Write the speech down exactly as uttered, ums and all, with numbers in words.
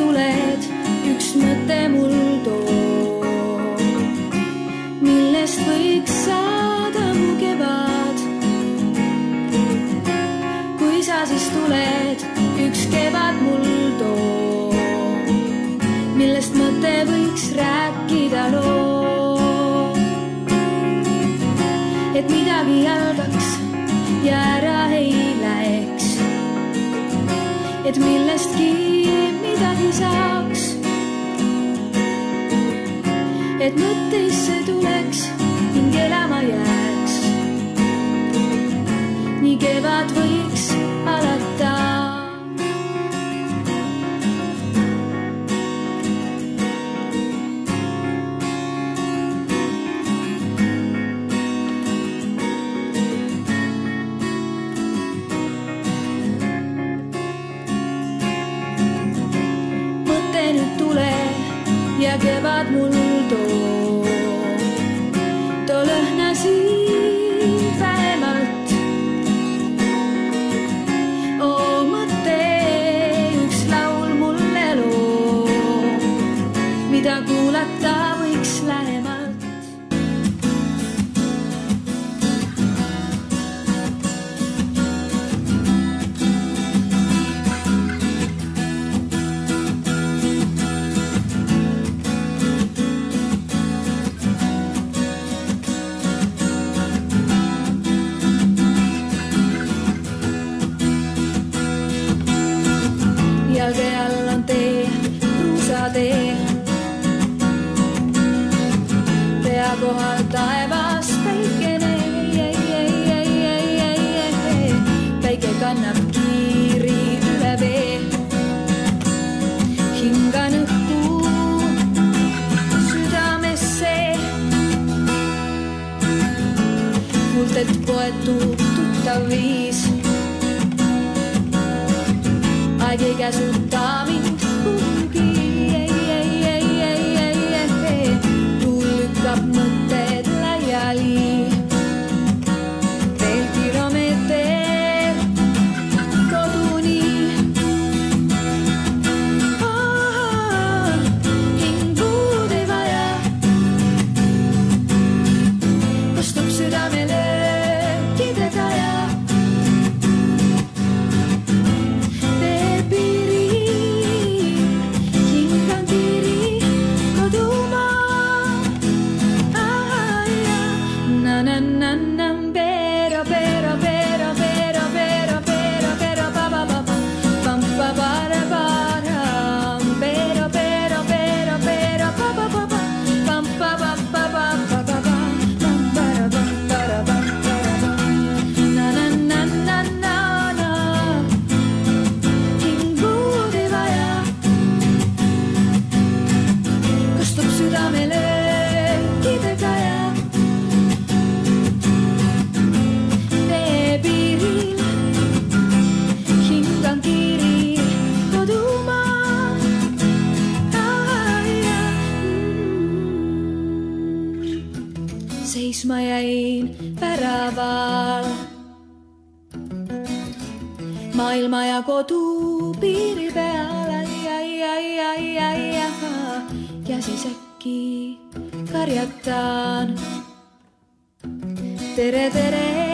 tuled üks mõte mul toob, millest võiks saada mu kevad. Kui sa siis tuled, üks kevad mul toob, millest mõte võiks rääkida loo. Et midagi jalgaks ja ära ei läheks, et millestki midagi saaks, et mõtteisse tuleks ning elama jääks. Nii kevad võiks alata. Ja kevad mul toob, too lõhna siin vähemalt. Oo mõte, üks laul mulle loob, mida kuulata võiks lähemalt. Jalge all on tee, kruusatee, pea kohal taevas päikene. Päike kannab kiiri üle vee, hingan õhku südamesse. Kuuldelt poetub tuttav viis, aeg ei käsuta mind kuhugi. Tuul lükkab mõtted laiali, veel kilomeeter koduni. Hing puud ei vaja, kostub südamele kiide kaja. Seisma jäin väraval, maailma ja kodu piiri peal. Ja siis äkki karjatan: tere, tere!